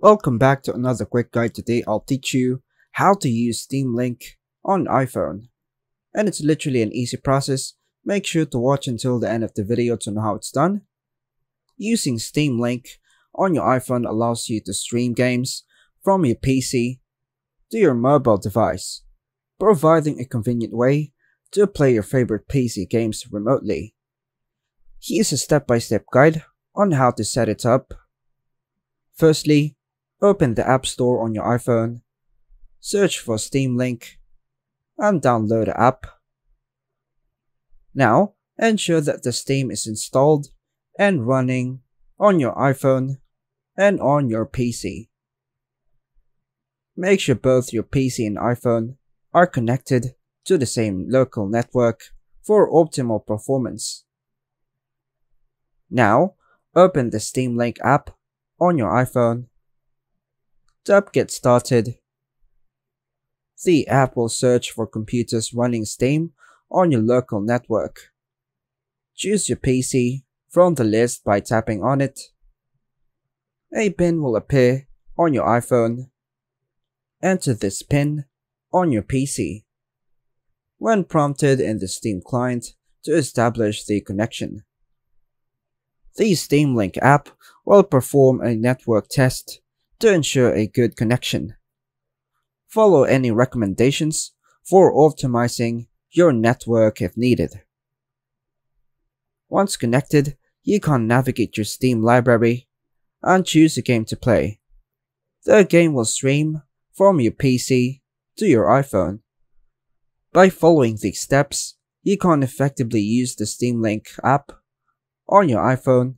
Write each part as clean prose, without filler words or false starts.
Welcome back to another quick guide. Today I'll teach you how to use Steam Link on iPhone. And it's literally an easy process. Make sure to watch until the end of the video to know how it's done. Using Steam Link on your iPhone allows you to stream games from your PC to your mobile device, providing a convenient way to play your favorite PC games remotely. Here's a step-by-step guide on how to set it up. Firstly, open the App Store on your iPhone, search for Steam Link, and download the app. Now, ensure that the Steam is installed and running on your iPhone and on your PC. Make sure both your PC and iPhone are connected to the same local network for optimal performance. Now, open the Steam Link app on your iPhone. Tap Get Started. The app will search for computers running Steam on your local network. Choose your PC from the list by tapping on it. A pin will appear on your iPhone. Enter this pin on your PC when prompted in the Steam client to establish the connection. The Steam Link app will perform a network test to ensure a good connection. Follow any recommendations for optimizing your network if needed. Once connected, you can navigate your Steam library and choose a game to play. The game will stream from your PC to your iPhone. By following these steps, you can effectively use the Steam Link app on your iPhone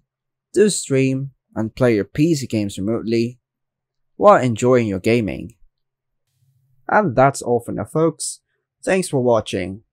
to stream and play your PC games remotely while enjoying your gaming. And that's all for now, folks. Thanks for watching.